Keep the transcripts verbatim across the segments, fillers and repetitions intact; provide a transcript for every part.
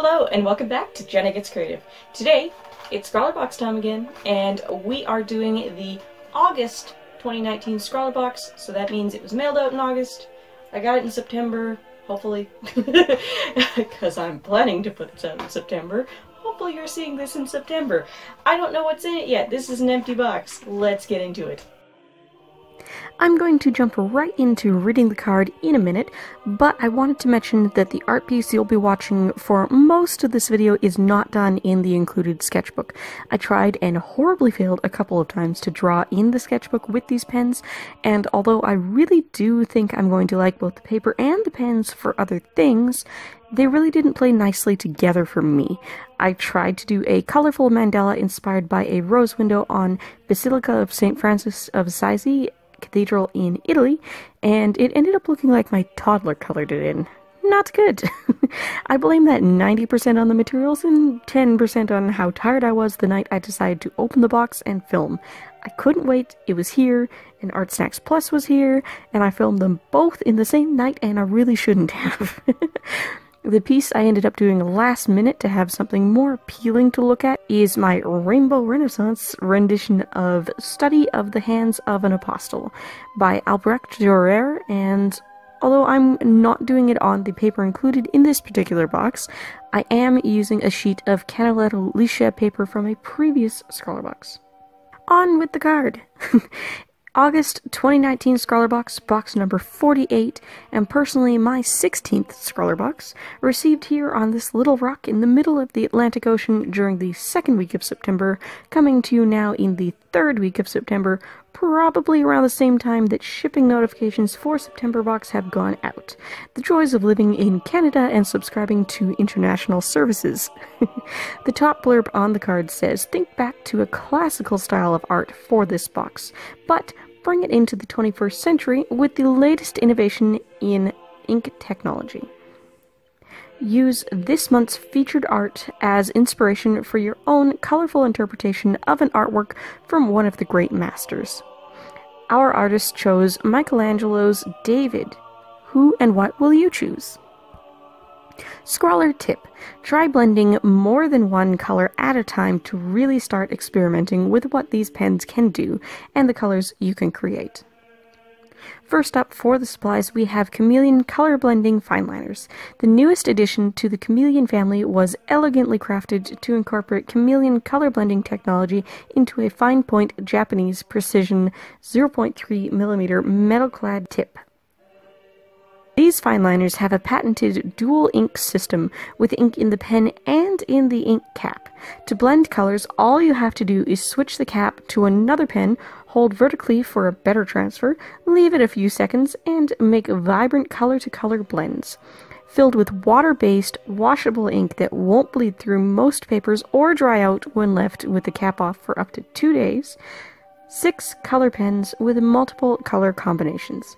Hello and welcome back to Jenna Gets Creative. Today it's ScrawlrBox time again, and we are doing the August twenty nineteen ScrawlrBox, so that means it was mailed out in August. I got it in September, hopefully, because I'm planning to put it out in September. Hopefully you're seeing this in September. I don't know what's in it yet. This is an empty box. Let's get into it. I'm going to jump right into reading the card in a minute, but I wanted to mention that the art piece you'll be watching for most of this video is not done in the included sketchbook. I tried and horribly failed a couple of times to draw in the sketchbook with these pens, and although I really do think I'm going to like both the paper and the pens for other things, they really didn't play nicely together for me. I tried to do a colorful mandala inspired by a rose window on Basilica of Saint Francis of Assisi Cathedral in Italy, and it ended up looking like my toddler colored it in. Not good. I blame that ninety percent on the materials and ten percent on how tired I was the night I decided to open the box and film. I couldn't wait, it was here, and Art Snacks Plus was here, and I filmed them both in the same night, and I really shouldn't have. The piece I ended up doing last minute to have something more appealing to look at is my Rainbow Renaissance rendition of Study of the Hands of an Apostle by Albrecht Dürer, and although I'm not doing it on the paper included in this particular box, I am using a sheet of Canaletto Lycia paper from a previous ScrawlrBox. On with the card! August twenty nineteen ScrawlrBox, box number forty-eight, and personally my sixteenth ScrawlrBox, received here on this little rock in the middle of the Atlantic Ocean during the second week of September, coming to you now in the third week of September, probably around the same time that shipping notifications for September box have gone out. The joys of living in Canada and subscribing to international services. The top blurb on the card says, "Think back to a classical style of art for this box, but bring it into the twenty-first century with the latest innovation in ink technology. Use this month's featured art as inspiration for your own colorful interpretation of an artwork from one of the great masters. Our artist chose Michelangelo's David. Who and what will you choose?" Scrawler tip: try blending more than one color at a time to really start experimenting with what these pens can do and the colors you can create. First up for the supplies, we have Chameleon Color Blending Fineliners. The newest addition to the Chameleon family was elegantly crafted to incorporate Chameleon color blending technology into a fine point Japanese precision zero point three millimeter metal clad tip. These fineliners have a patented dual ink system with ink in the pen and in the ink cap. To blend colors, all you have to do is switch the cap to another pen, hold vertically for a better transfer, leave it a few seconds, and make vibrant color-to-color blends. Filled with water-based, washable ink that won't bleed through most papers or dry out when left with the cap off for up to two days, six color pens with multiple color combinations.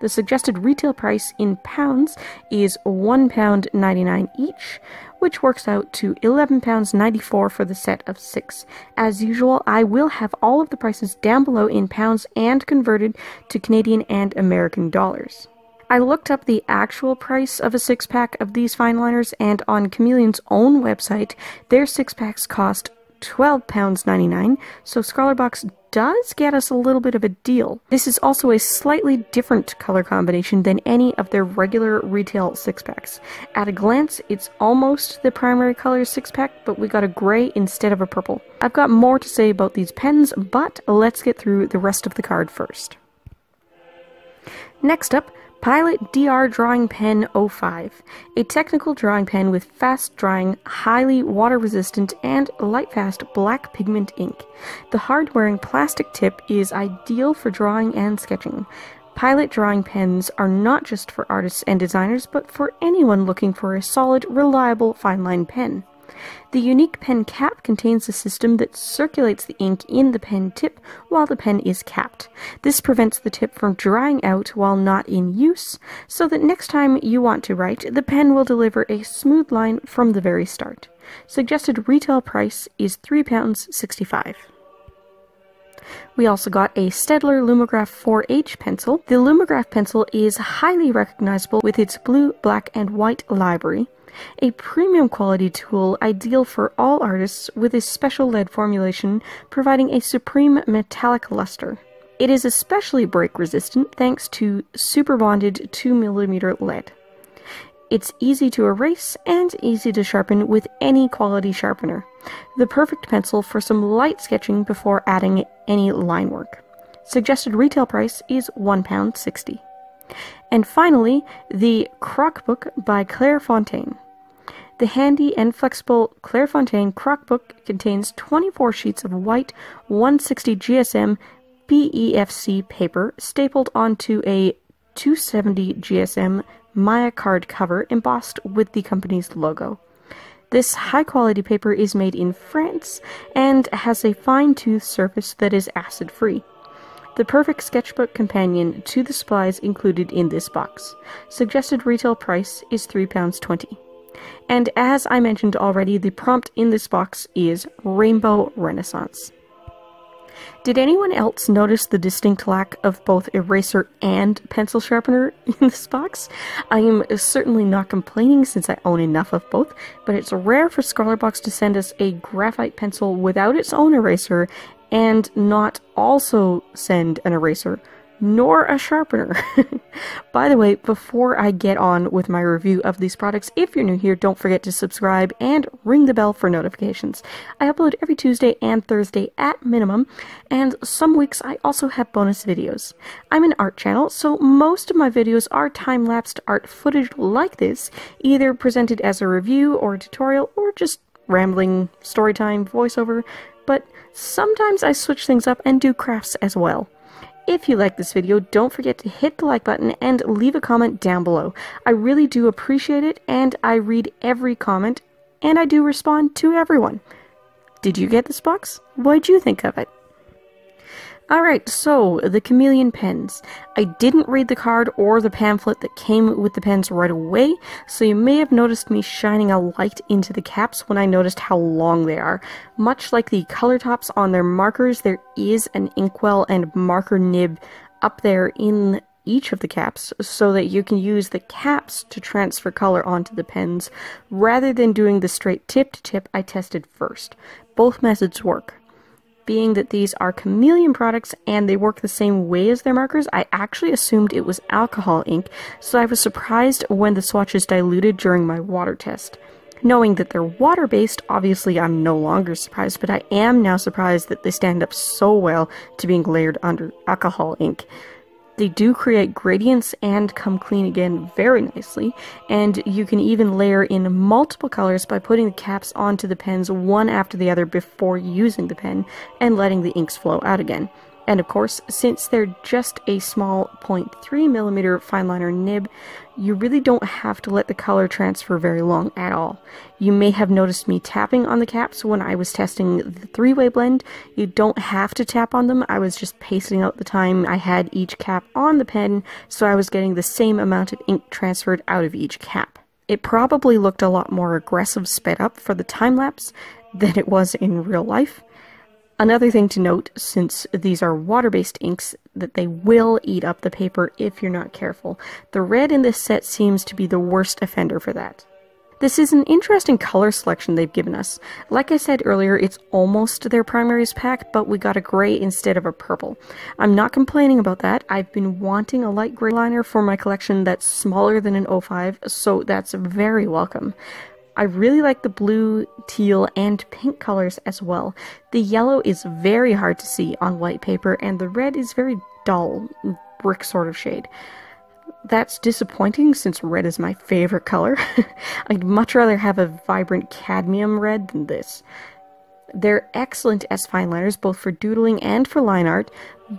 The suggested retail price in pounds is one pound ninety-nine each, which works out to eleven pounds ninety-four for the set of six. As usual, I will have all of the prices down below in pounds and converted to Canadian and American dollars. I looked up the actual price of a six-pack of these fineliners, and on Chameleon's own website, their six-packs cost twelve pounds ninety-nine, so ScrawlrBox does get us a little bit of a deal. This is also a slightly different color combination than any of their regular retail six-packs. At a glance, it's almost the primary color six-pack, but we got a gray instead of a purple. I've got more to say about these pens, but let's get through the rest of the card first. Next up, Pilot D R Drawing Pen oh five, a technical drawing pen with fast-drying, highly water-resistant, and light-fast black pigment ink. The hard-wearing plastic tip is ideal for drawing and sketching. Pilot drawing pens are not just for artists and designers, but for anyone looking for a solid, reliable fine-line pen. The unique pen cap contains a system that circulates the ink in the pen tip while the pen is capped. This prevents the tip from drying out while not in use, so that next time you want to write, the pen will deliver a smooth line from the very start. Suggested retail price is three pounds sixty-five. We also got a Staedtler Lumograph four H pencil. The Lumograph pencil is highly recognizable with its blue, black, and white library. A premium quality tool ideal for all artists with a special lead formulation providing a supreme metallic luster. It is especially break resistant thanks to superbonded two millimeter lead. It's easy to erase and easy to sharpen with any quality sharpener. The perfect pencil for some light sketching before adding any line work. Suggested retail price is one pound sixty. And finally, the Crok'Book by Clairefontaine. The handy and flexible Clairefontaine Crok'Book contains twenty-four sheets of white one sixty G S M P E F C paper stapled onto a two seventy G S M Maya card cover embossed with the company's logo. This high-quality paper is made in France and has a fine-tooth surface that is acid-free. The perfect sketchbook companion to the supplies included in this box. Suggested retail price is three pounds twenty. And as I mentioned already, the prompt in this box is Rainbow Renaissance. Did anyone else notice the distinct lack of both eraser and pencil sharpener in this box? I am certainly not complaining since I own enough of both, but it's rare for ScrawlrBox to send us a graphite pencil without its own eraser and not also send an eraser, nor a sharpener. By the way, before I get on with my review of these products, if you're new here, don't forget to subscribe and ring the bell for notifications. I upload every Tuesday and Thursday at minimum, and some weeks I also have bonus videos. I'm an art channel, so most of my videos are time-lapsed art footage like this, either presented as a review or a tutorial or just rambling storytime voiceover, but sometimes I switch things up and do crafts as well. If you like this video, don't forget to hit the like button and leave a comment down below. I really do appreciate it, and I read every comment, and I do respond to everyone. Did you get this box? What'd you think of it? Alright, so, the Chameleon pens. I didn't read the card or the pamphlet that came with the pens right away, so you may have noticed me shining a light into the caps when I noticed how long they are. Much like the color tops on their markers, there is an inkwell and marker nib up there in each of the caps, so that you can use the caps to transfer color onto the pens, rather than doing the straight tip-to-tip I tested first. Both methods work. Being that these are Chameleon products and they work the same way as their markers, I actually assumed it was alcohol ink, so I was surprised when the swatches diluted during my water test. Knowing that they're water-based, obviously I'm no longer surprised, but I am now surprised that they stand up so well to being layered under alcohol ink. They do create gradients and come clean again very nicely, and you can even layer in multiple colors by putting the caps onto the pens one after the other before using the pen and letting the inks flow out again. And of course, since they're just a small zero point three millimeter fineliner nib, you really don't have to let the color transfer very long at all. You may have noticed me tapping on the caps when I was testing the three-way blend. You don't have to tap on them, I was just pacing out the time I had each cap on the pen, so I was getting the same amount of ink transferred out of each cap. It probably looked a lot more aggressive sped up for the time-lapse than it was in real life. Another thing to note, since these are water-based inks, that they will eat up the paper if you're not careful. The red in this set seems to be the worst offender for that. This is an interesting color selection they've given us. Like I said earlier, it's almost their primaries pack, but we got a gray instead of a purple. I'm not complaining about that. I've been wanting a light gray liner for my collection that's smaller than an oh five, so that's very welcome. I really like the blue, teal, and pink colors as well. The yellow is very hard to see on white paper, and the red is very dull, brick sort of shade. That's disappointing since red is my favorite color. I'd much rather have a vibrant cadmium red than this. They're excellent as fineliners, both for doodling and for line art,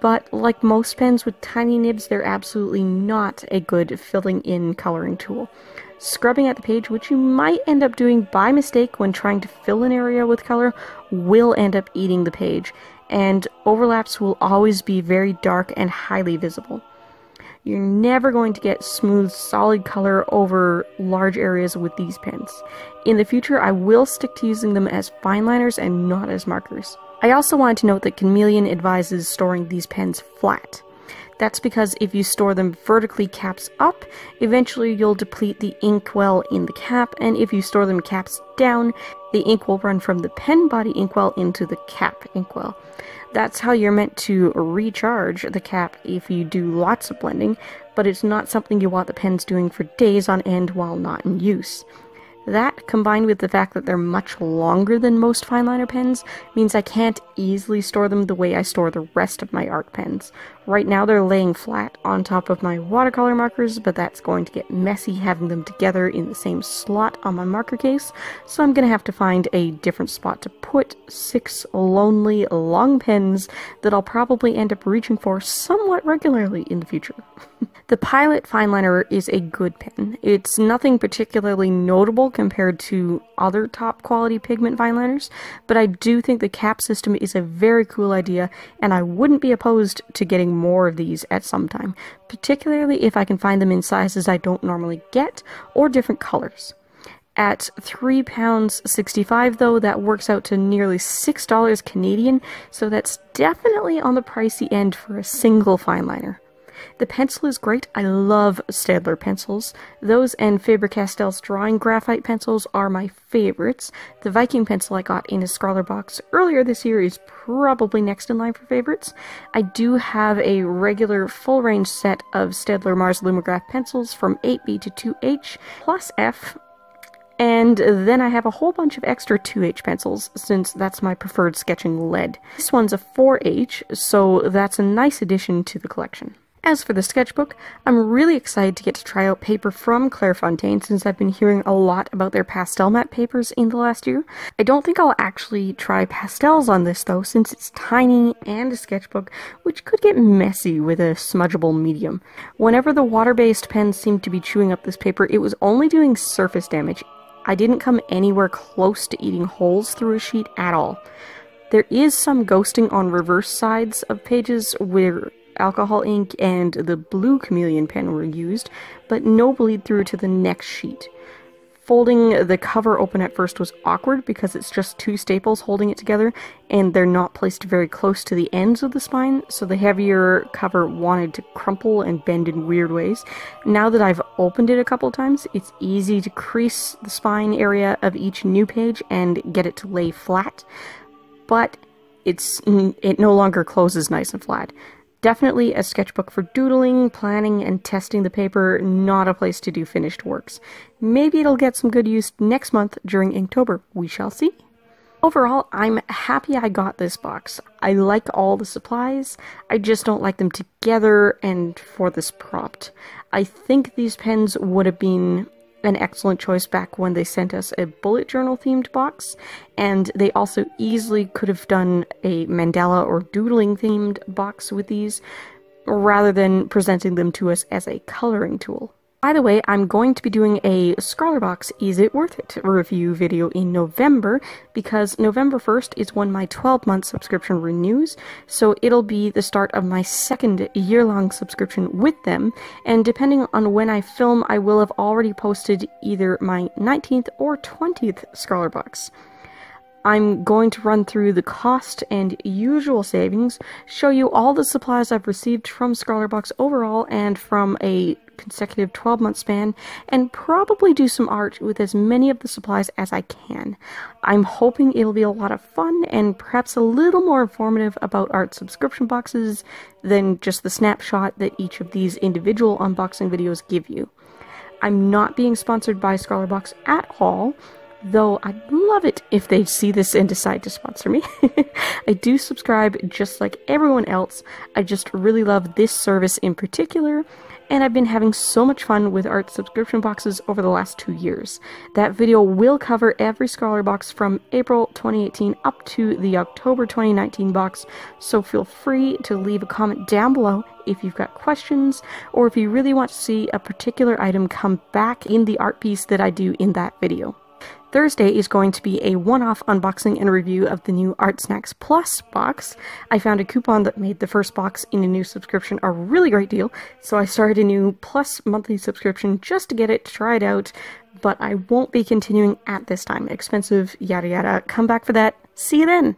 but like most pens with tiny nibs, they're absolutely not a good filling-in coloring tool. Scrubbing at the page, which you might end up doing by mistake when trying to fill an area with color, will end up eating the page, and overlaps will always be very dark and highly visible. You're never going to get smooth, solid color over large areas with these pens. In the future, I will stick to using them as fineliners and not as markers. I also wanted to note that Chameleon advises storing these pens flat. That's because if you store them vertically caps up, eventually you'll deplete the inkwell in the cap, and if you store them caps down, the ink will run from the pen body inkwell into the cap inkwell. That's how you're meant to recharge the cap if you do lots of blending, but it's not something you want the pens doing for days on end while not in use. That, combined with the fact that they're much longer than most fineliner pens, means I can't easily store them the way I store the rest of my art pens. Right now they're laying flat on top of my watercolor markers, but that's going to get messy having them together in the same slot on my marker case, so I'm going to have to find a different spot to put six lonely long pens that I'll probably end up reaching for somewhat regularly in the future. The Pilot fineliner is a good pen. It's nothing particularly notable compared to other top quality pigment fineliners, but I do think the cap system is a very cool idea, and I wouldn't be opposed to getting more of these at some time, particularly if I can find them in sizes I don't normally get or different colors. At three pounds sixty-five though, that works out to nearly six dollars Canadian, so that's definitely on the pricey end for a single fineliner. The pencil is great. I love Staedtler pencils. Those and Faber-Castell's drawing graphite pencils are my favorites. The Viking pencil I got in a ScrawlrBox earlier this year is probably next in line for favorites. I do have a regular full range set of Staedtler Mars Lumograph pencils from eight B to two H plus F. And then I have a whole bunch of extra two H pencils, since that's my preferred sketching lead. This one's a four H, so that's a nice addition to the collection. As for the sketchbook, I'm really excited to get to try out paper from Clairefontaine, since I've been hearing a lot about their pastel matte papers in the last year. I don't think I'll actually try pastels on this though, since it's tiny and a sketchbook, which could get messy with a smudgeable medium. Whenever the water-based pens seemed to be chewing up this paper, it was only doing surface damage. I didn't come anywhere close to eating holes through a sheet at all. There is some ghosting on reverse sides of pages where alcohol ink and the blue Chameleon pen were used, but no bleed through to the next sheet. Folding the cover open at first was awkward because it's just two staples holding it together, and they're not placed very close to the ends of the spine, so the heavier cover wanted to crumple and bend in weird ways. Now that I've opened it a couple times, it's easy to crease the spine area of each new page and get it to lay flat, but it's it no longer closes nice and flat. Definitely a sketchbook for doodling, planning, and testing the paper, not a place to do finished works. Maybe it'll get some good use next month during Inktober. We shall see. Overall, I'm happy I got this box. I like all the supplies, I just don't like them together and for this prompt. I think these pens would have been an excellent choice back when they sent us a bullet journal themed box, and they also easily could have done a mandala or doodling themed box with these, rather than presenting them to us as a coloring tool. By the way, I'm going to be doing a ScrawlrBox Is It Worth It review video in November, because November first is when my twelve month subscription renews, so it'll be the start of my second year-long subscription with them, and depending on when I film, I will have already posted either my nineteenth or twentieth ScrawlrBox. I'm going to run through the cost and usual savings, show you all the supplies I've received from ScrawlrBox overall and from a consecutive twelve month span, and probably do some art with as many of the supplies as I can. I'm hoping it'll be a lot of fun and perhaps a little more informative about art subscription boxes than just the snapshot that each of these individual unboxing videos give you. I'm not being sponsored by ScrawlrBox at all, though I'd love it if they see this and decide to sponsor me. I do subscribe just like everyone else. I just really love this service in particular, and I've been having so much fun with art subscription boxes over the last two years. That video will cover every ScrawlrBox from April twenty eighteen up to the October twenty nineteen box, so feel free to leave a comment down below if you've got questions, or if you really want to see a particular item come back in the art piece that I do in that video. Thursday is going to be a one-off unboxing and review of the new Art Snacks Plus box. I found a coupon that made the first box in a new subscription a really great deal, so I started a new Plus monthly subscription just to get it, to try it out, but I won't be continuing at this time. Expensive, yada yada. Come back for that. See you then!